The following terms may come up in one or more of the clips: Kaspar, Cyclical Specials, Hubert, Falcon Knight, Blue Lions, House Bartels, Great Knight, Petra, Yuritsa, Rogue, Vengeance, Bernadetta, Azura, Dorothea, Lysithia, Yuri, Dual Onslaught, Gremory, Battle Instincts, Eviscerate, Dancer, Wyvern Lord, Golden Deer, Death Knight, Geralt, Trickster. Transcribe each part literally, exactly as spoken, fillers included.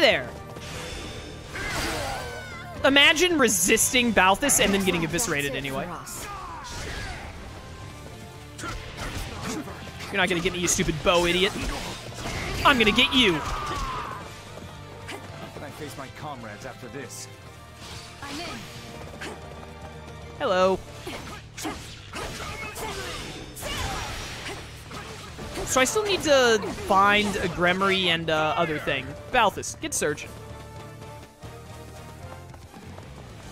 Hey there! Imagine resisting Balthus and then getting eviscerated anyway. You're not gonna get me, you stupid bow idiot. I'm gonna get you. How can I face my comrades after this? I'm in. Hello. So I still need to find a Gremory and uh, other thing. Balthus, get searching.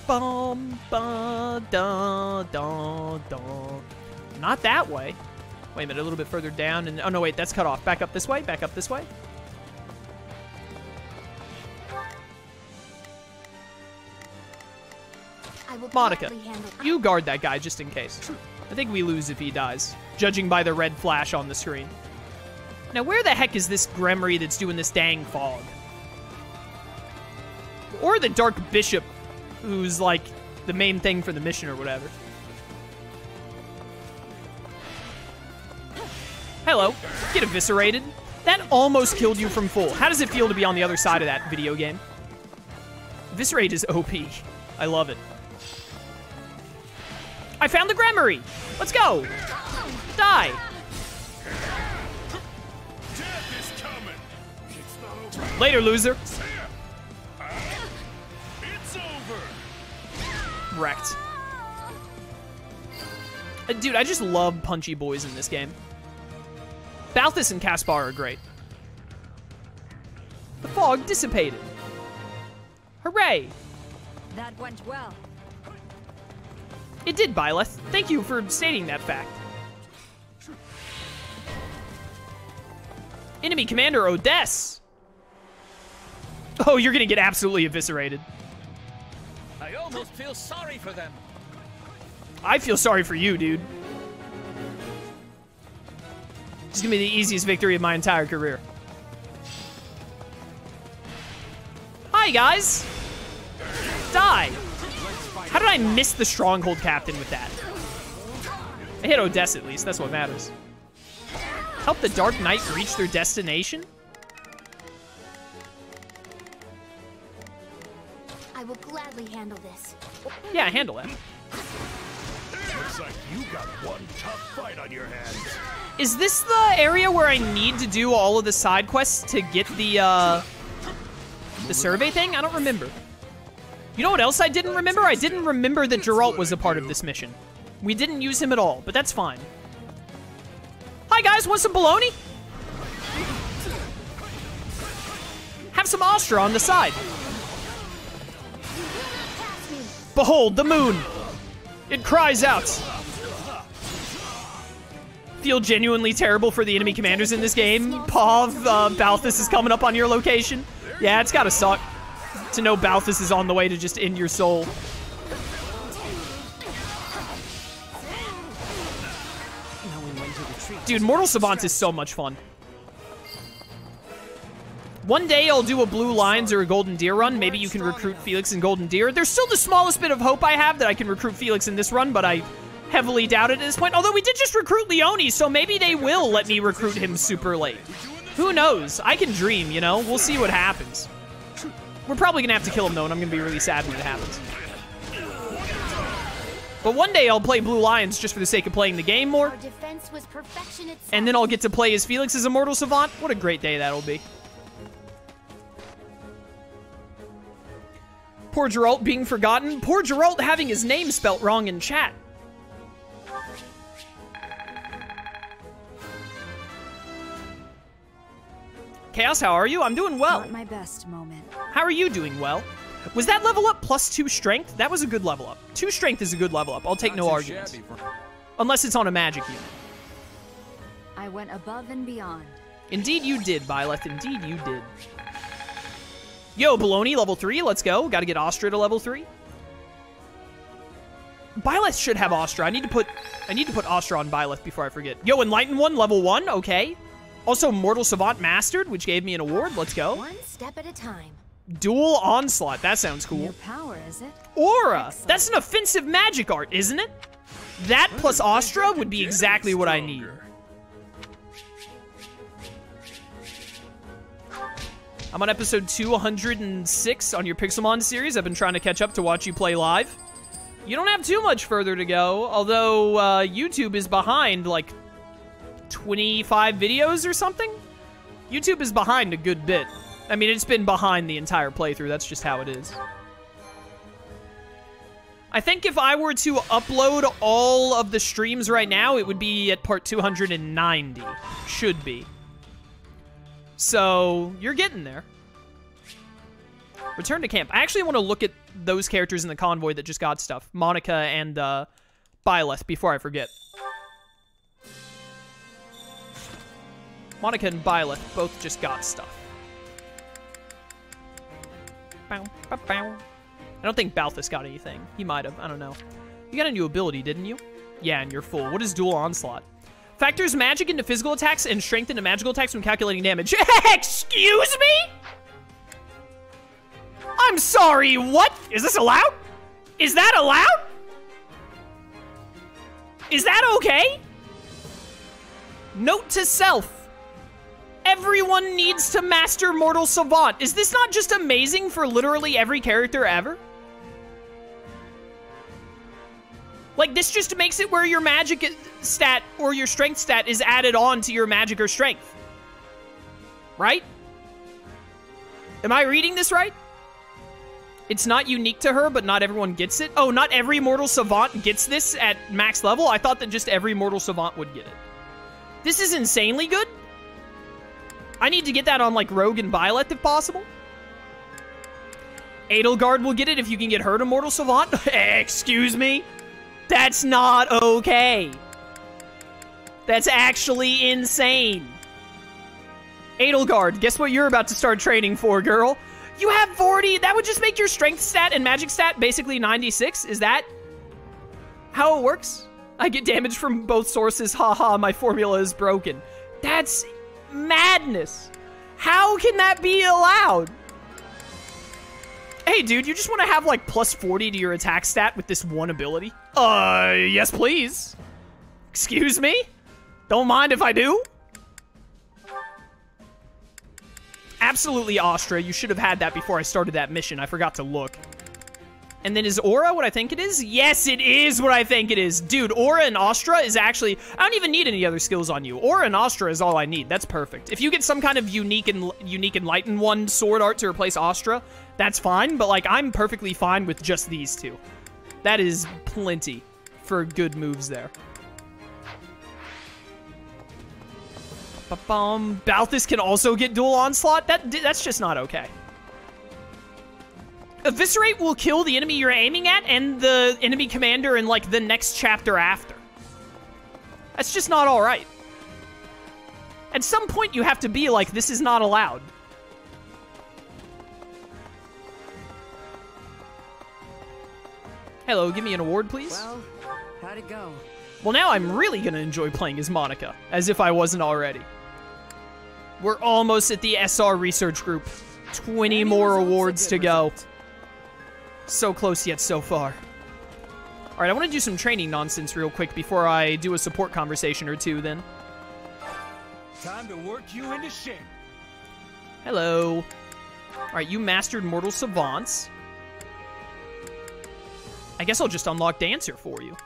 Bum, ba, da, da, da. Not that way. Wait a minute, a little bit further down, and oh no, wait, that's cut off. Back up this way, back up this way. I will Monica, you guard that guy just in case. I think we lose if he dies, judging by the red flash on the screen. Now, where the heck is this Gremory that's doing this dang fog? Or the Dark Bishop, who's like the main thing for the mission or whatever. Hello. Get eviscerated. That almost killed you from full. How does it feel to be on the other side of that video game? Eviscerate is O P. I love it. I found the Gremory. Let's go. Die. Later, loser. Wrecked. Dude, I just love punchy boys in this game. Balthus and Kaspar are great. The fog dissipated. Hooray! That went well. It did, Byleth. Thank you for stating that fact. Enemy commander Odesse. Oh, you're gonna get absolutely eviscerated. I almost feel sorry for them. I feel sorry for you, dude. This is gonna be the easiest victory of my entire career. Hi, guys! Die! How did I miss the stronghold captain with that? I hit Odesse at least, that's what matters. Help the Dark Knight reach their destination? I will gladly handle this. Yeah, handle it. Looks like you got one tough fight on your hands. Is this the area where I need to do all of the side quests to get the, uh, the survey thing? I don't remember. You know what else I didn't remember? I didn't remember that Geralt was a part of this mission. We didn't use him at all, but that's fine. Hi guys, want some bologna? Have some Astra on the side. Behold, the moon. It cries out. Feel genuinely terrible for the enemy commanders in this game. Pav, uh, Balthus is coming up on your location. Yeah, it's gotta suck to know Balthus is on the way to just end your soul. Dude, Mortal Savant is so much fun. One day I'll do a Blue Lions or a Golden Deer run. Maybe you can recruit Felix and Golden Deer. There's still the smallest bit of hope I have that I can recruit Felix in this run, but I heavily doubt it at this point. Although we did just recruit Leone, so maybe they will let me recruit him super late. Who knows? I can dream, you know? We'll see what happens. We're probably gonna have to kill him though, and I'm gonna be really sad when it happens. But one day I'll play Blue Lions just for the sake of playing the game more. And then I'll get to play as Felix as a Mortal Savant. What a great day that'll be. Poor Geralt being forgotten. Poor Geralt having his name spelt wrong in chat. Chaos, how are you? I'm doing well. Not my best moment. How are you doing well? Was that level up plus two strength? That was a good level up. Two strength is a good level up. I'll take no arguments. Unless it's on a magic unit. I went above and beyond. Indeed you did, Byleth. Indeed you did. Yo, Baloney, level three, let's go. Gotta get Astra to level three. Byleth should have Astra. I need to put I need to put Astra on Byleth before I forget. Yo, Enlightened One, level one, okay. Also, Mortal Savant Mastered, which gave me an award. Let's go. One step at a time. Dual Onslaught, that sounds cool. New power, is it? Aura! Excellent. That's an offensive magic art, isn't it? That plus Astra would be exactly what I need. I'm on episode two hundred six on your Pixelmon series. I've been trying to catch up to watch you play live. You don't have too much further to go, although uh, YouTube is behind like twenty-five videos or something. YouTube is behind a good bit. I mean, it's been behind the entire playthrough. That's just how it is. I think if I were to upload all of the streams right now, it would be at part two hundred ninety. Should be. So, you're getting there. Return to camp. I actually want to look at those characters in the convoy that just got stuff. Monica and uh, Byleth, before I forget. Monica and Byleth both just got stuff. Bow, bow, bow. I don't think Balthus got anything. He might have. I don't know. You got a new ability, didn't you? Yeah, and you're full. What is Dual Onslaught? Factors magic into physical attacks and strength into magical attacks when calculating damage. Excuse me? I'm sorry, what? Is this allowed? Is that allowed? Is that okay? Note to self. Everyone needs to master Mortal Savant. Is this not just amazing for literally every character ever? Like, this just makes it where your magic stat or your strength stat is added on to your magic or strength. Right? Am I reading this right? It's not unique to her, but not everyone gets it. Oh, not every Mortal Savant gets this at max level? I thought that just every Mortal Savant would get it. This is insanely good. I need to get that on, like, Rogue and Byleth if possible. Edelgard will get it if you can get her to Mortal Savant. Excuse me? That's not okay. That's actually insane. Edelgard, guess what you're about to start training for, girl? You have forty. That would just make your strength stat and magic stat basically ninety-six. Is that how it works? I get damage from both sources. Haha, my formula is broken. That's madness. How can that be allowed? Hey, dude, you just want to have, like, plus forty to your attack stat with this one ability? Uh, yes, please. Excuse me? Don't mind if I do. Absolutely, Astra. You should have had that before I started that mission. I forgot to look. And then is Aura what I think it is? Yes, it is what I think it is. Dude, Aura and Astra is actually... I don't even need any other skills on you. Aura and Astra is all I need. That's perfect. If you get some kind of unique and unique Enlightened One sword art to replace Astra... that's fine, but, like, I'm perfectly fine with just these two. That is plenty for good moves there. Ba-bum. Balthus can also get Dual Onslaught? That, that's just not okay. Eviscerate will kill the enemy you're aiming at and the enemy commander in, like, the next chapter after. That's just not alright. At some point, you have to be like, this is not allowed. Hello, give me an award, please. Well, how'd it go? Well, now I'm really going to enjoy playing as Monica, as if I wasn't already. We're almost at the S R Research Group. twenty more awards to go. So close yet so far. All right, I want to do some training nonsense real quick before I do a support conversation or two, then. Time to work you into shape. Hello. All right, you mastered Mortal Savants. I guess I'll just unlock Dancer for you.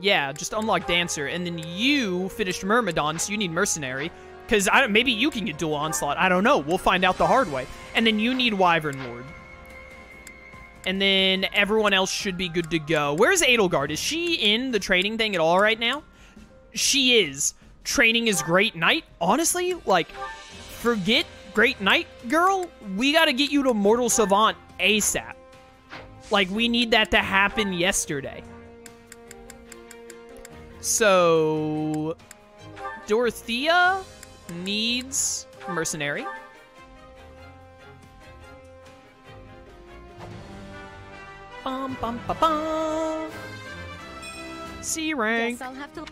Yeah, just unlock Dancer. And then you finished Myrmidon, so you need Mercenary. Because I don't, maybe you can get Dual Onslaught. I don't know. We'll find out the hard way. And then you need Wyvern Lord. And then everyone else should be good to go. Where's Edelgard? Is she in the training thing at all right now? She is. Training is Great Knight. Honestly, like, forget... Great Knight, girl, we gotta get you to Mortal Savant ASAP. Like, we need that to happen yesterday. So, Dorothea needs Mercenary. Bum, bum, ba, bum. C rank. Yes, I'll have to...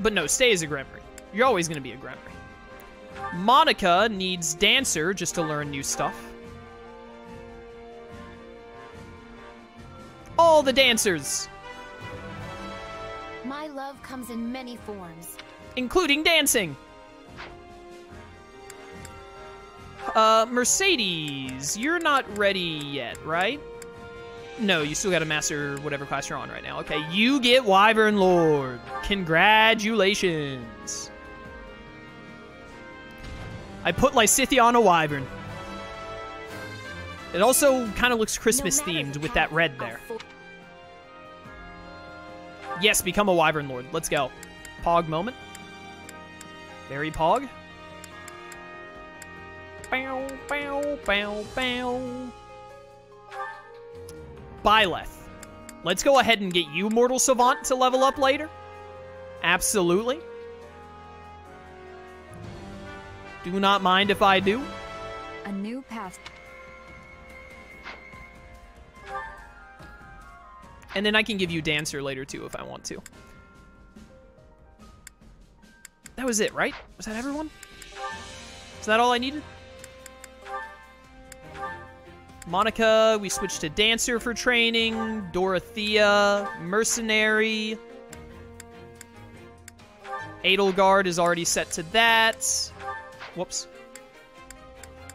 But no, stay as a Gremory. You're always gonna be a Gremory. Monica needs Dancer just to learn new stuff. All the dancers. My love love comes in many forms, including dancing. Uh, Mercedes, you're not ready yet, right? No, you still gotta master whatever class you're on right now. Okay, you get Wyvern Lord. Congratulations. I put Lysithia on a wyvern. It also kind of looks Christmas-themed no with that red there. Yes, become a Wyvern Lord. Let's go. Pog moment. Very pog. Bow, bow, bow, bow. Byleth. Let's go ahead and get you Mortal Savant to level up later. Absolutely. Do not mind if I do. A new path. And then I can give you Dancer later too if I want to. That was it, right? Was that everyone? Is that all I needed? Monica, we switched to Dancer for training. Dorothea, Mercenary. Edelgard is already set to that. Whoops.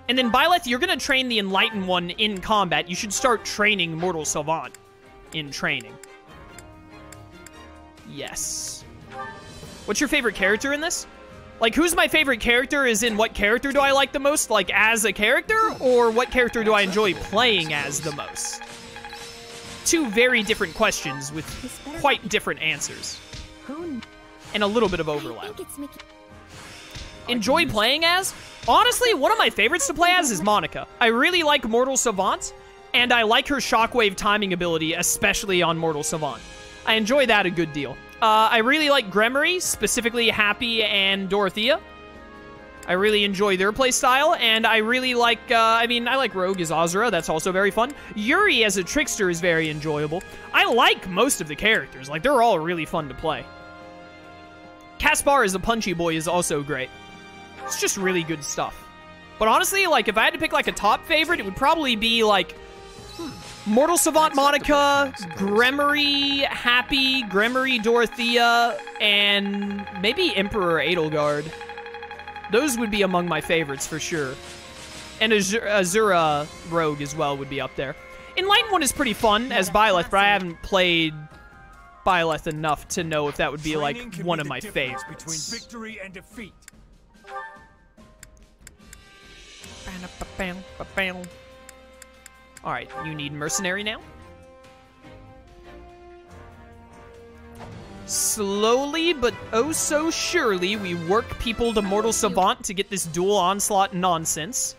And then Byleth, you're going to train the Enlightened One in combat. You should start training Mortal Savant in training. Yes. What's your favorite character in this? Like, who's my favorite character is in what character do I like the most? Like, as a character? Or what character do I enjoy playing as the most? Two very different questions with quite different answers. And a little bit of overlap. Enjoy playing as? Honestly, one of my favorites to play as is Monica. I really like Mortal Savant, and I like her shockwave timing ability, especially on Mortal Savant. I enjoy that a good deal. Uh, I really like Gremory, specifically Happy and Dorothea. I really enjoy their playstyle, and I really like, uh, I mean, I like Rogue as Azura. That's also very fun. Yuri as a trickster is very enjoyable. I like most of the characters. Like, they're all really fun to play. Kaspar as a punchy boy is also great. It's just really good stuff. But honestly, like, if I had to pick, like, a top favorite, it would probably be, like, Mortal Savant Monica, Gremory Happy, Gremory Dorothea, and maybe Emperor Edelgard. Those would be among my favorites for sure. And Azura Rogue as well would be up there. Enlightened One is pretty fun as Byleth, but I haven't played Byleth enough to know if that would be like one of my favorites. Between victory and defeat. All right, you need Mercenary now. Slowly, but oh so surely, we work people to Mortal Savant to get this Dual Onslaught nonsense.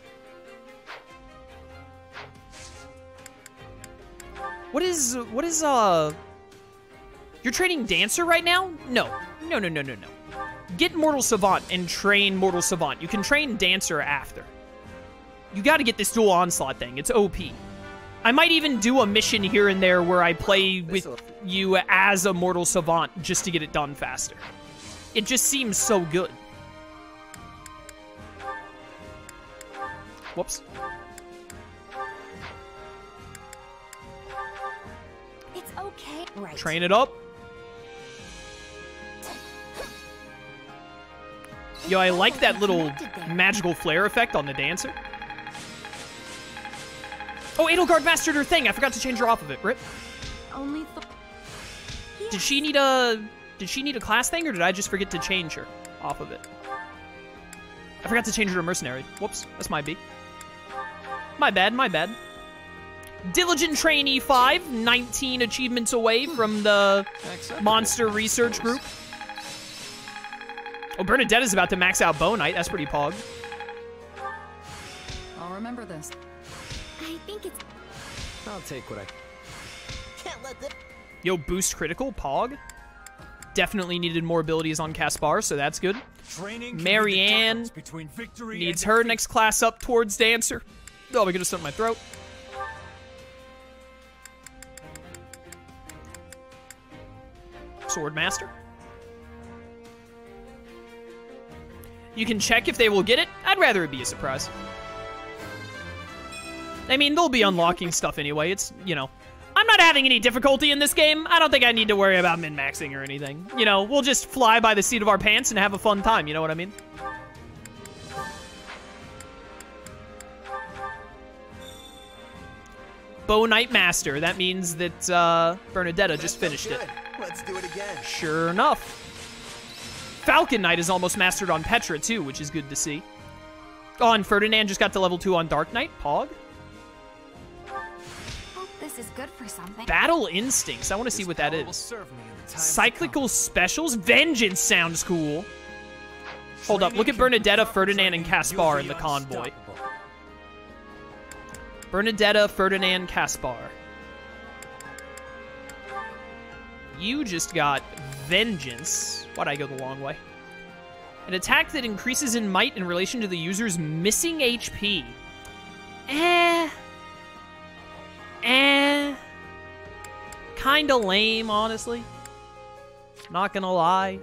What is, what is, uh... You're training Dancer right now? No. No, no, no, no, no. Get Mortal Savant and train Mortal Savant. You can train Dancer after. You gotta get this Dual Onslaught thing. It's O P. I might even do a mission here and there where I play with you as a Mortal Savant just to get it done faster. It just seems so good. Whoops. It's okay, right? Train it up. Yo, I like that little magical flare effect on the Dancer. Oh, Edelgard mastered her thing. I forgot to change her off of it. Rip. Only yeah. Did she need a Did she need a class thing, or did I just forget to change her off of it? I forgot to change her to Mercenary. Whoops. That's my B. My bad. My bad. Diligent Trainee five, nineteen achievements away from the Monster Research Group. Oh, Bernadetta's about to max out Bow Knight. That's pretty pog. I'll remember this. I think it's... I'll take what I... Can't let the... Yo, Boost Critical, pog. Definitely needed more abilities on Kaspar, so that's good. Marianne needs her defeat. Next class up towards Dancer. Oh, we could have stuck my throat. Swordmaster. You can check if they will get it. I'd rather it be a surprise. I mean, they'll be unlocking stuff anyway. It's, you know, I'm I'm not having any difficulty in this game. I don't think I need to worry about min-maxing or anything. You know, we'll just fly by the seat of our pants and have a fun time, you know what I mean? Bow Knight Master. That means that uh, Bernadetta just finished it. Let's do it again. Sure enough. Falcon Knight is almost mastered on Petra, too, which is good to see. Oh, and Ferdinand just got to level two on Dark Knight. Pog. Hope this is good for something. Battle Instincts. I want to see what that is. Cyclical Specials. Vengeance sounds cool. Hold up. Look at Bernadetta, Ferdinand, and Kaspar in the convoy. Bernadetta, Ferdinand, Kaspar. You just got Vengeance. Why'd I go the long way? An attack that increases in might in relation to the user's missing H P. Eh. Eh. Kinda lame, honestly. Not gonna lie.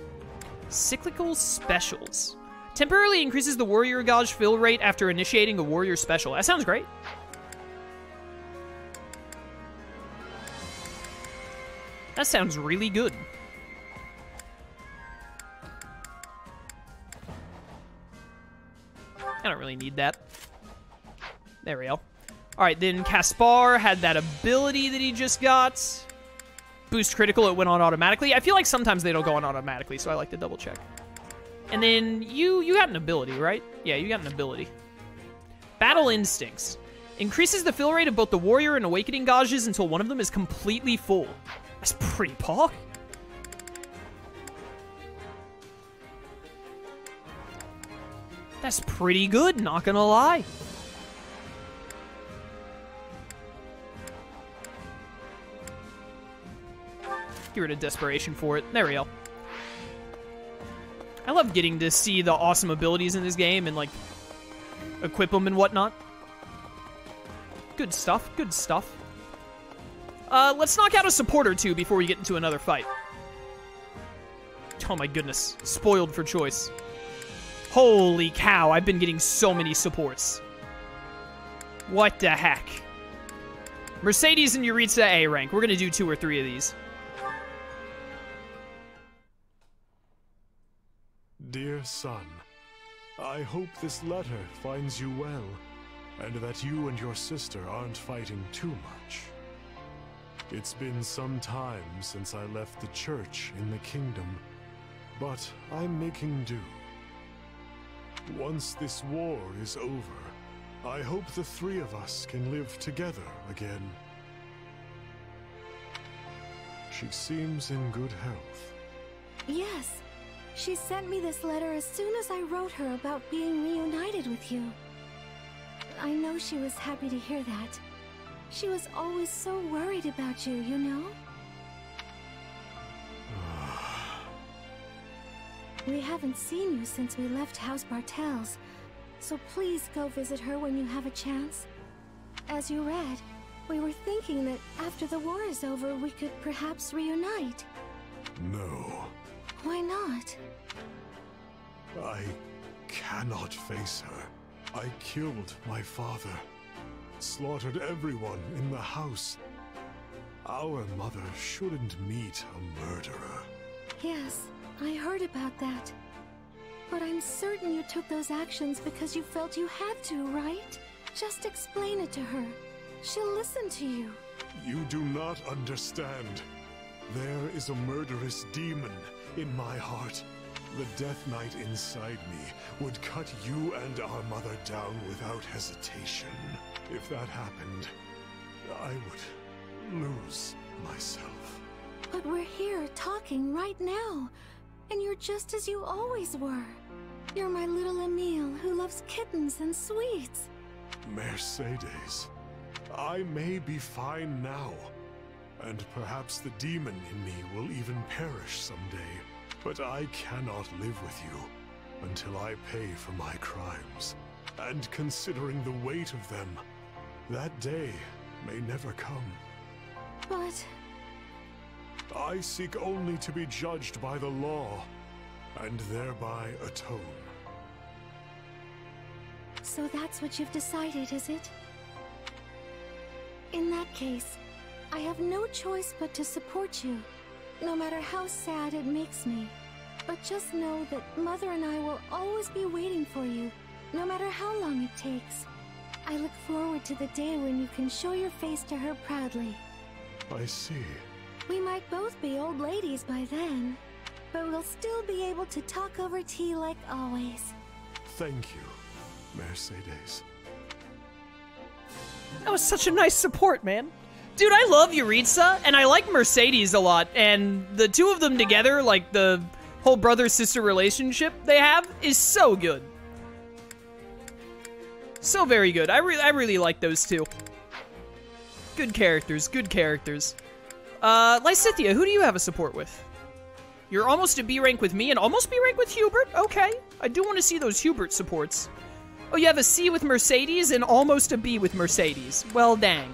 Cyclical Specials. Temporarily increases the warrior gauge fill rate after initiating a warrior special. That sounds great. That sounds really good. I don't really need that. There we go. Alright, then Kaspar had that ability that he just got. Boost Critical, it went on automatically. I feel like sometimes they don't go on automatically, so I like to double check. And then you you got an ability, right? Yeah, you got an ability. Battle Instincts. Increases the fill rate of both the warrior and awakening gauges until one of them is completely full. That's pretty pog. That's pretty good, not gonna lie. Get rid of desperation for it. There we go. I love getting to see the awesome abilities in this game and, like, equip them and whatnot. Good stuff, good stuff. Uh, let's knock out a support or two before we get into another fight. Oh my goodness. Spoiled for choice. Holy cow, I've been getting so many supports. What the heck? Mercedes and Yuritsa A rank. We're going to do two or three of these. Dear son, I hope this letter finds you well, and that you and your sister aren't fighting too much. It's been some time since I left the church in the kingdom, but I'm making do. Once this war is over, I hope the three of us can live together again. She seems in good health. Yes, she sent me this letter as soon as I wrote her about being reunited with you. I know she was happy to hear that. She was always so worried about you, you know? We haven't seen you since we left House Bartels, so please go visit her when you have a chance. As you read, we were thinking that after the war is over, we could perhaps reunite. No. Why not? I cannot face her. I killed my father. Slaughtered everyone in the house. Our mother shouldn't meet a murderer. Yes, I heard about that. But I'm certain you took those actions because you felt you had to, right? Just explain it to her. She'll listen to you. You do not understand. There is a murderous demon in my heart. The Death Knight inside me would cut you and our mother down without hesitation. If that happened, I would lose myself. But we're here talking right now, and you're just as you always were. You're my little Emile who loves kittens and sweets. Mercedes, I may be fine now, and perhaps the demon in me will even perish someday. But I cannot live with you until I pay for my crimes. And considering the weight of them, that day may never come. But... I seek only to be judged by the law, and thereby atone. So that's what you've decided, is it? In that case, I have no choice but to support you, no matter how sad it makes me. But just know that Mother and I will always be waiting for you, no matter how long it takes. I look forward to the day when you can show your face to her proudly. I see. We might both be old ladies by then, but we'll still be able to talk over tea like always. Thank you, Mercedes. That was such a nice support, man. Dude, I love Yuritsa, and I like Mercedes a lot, and the two of them together, like the whole brother-sister relationship they have, is so good. So very good. I, re I really like those two. Good characters, good characters. Uh, Lysithia, who do you have a support with? You're almost a B rank with me and almost B rank with Hubert? Okay. I do want to see those Hubert supports. Oh, you have a C with Mercedes and almost a B with Mercedes. Well, dang.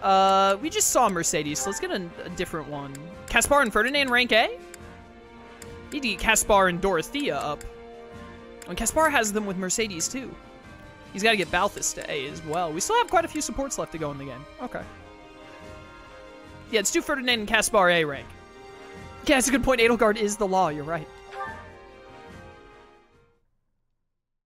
Uh, we just saw Mercedes, so let's get a, a different one. Kaspar and Ferdinand rank A? Need to get Kaspar and Dorothea up. And Kaspar has them with Mercedes, too. He's got to get Balthus to A as well. We still have quite a few supports left to go in the game. Okay. Yeah, let's do Ferdinand and Kaspar A rank. Yeah, that's a good point. Edelgard is the law. You're right.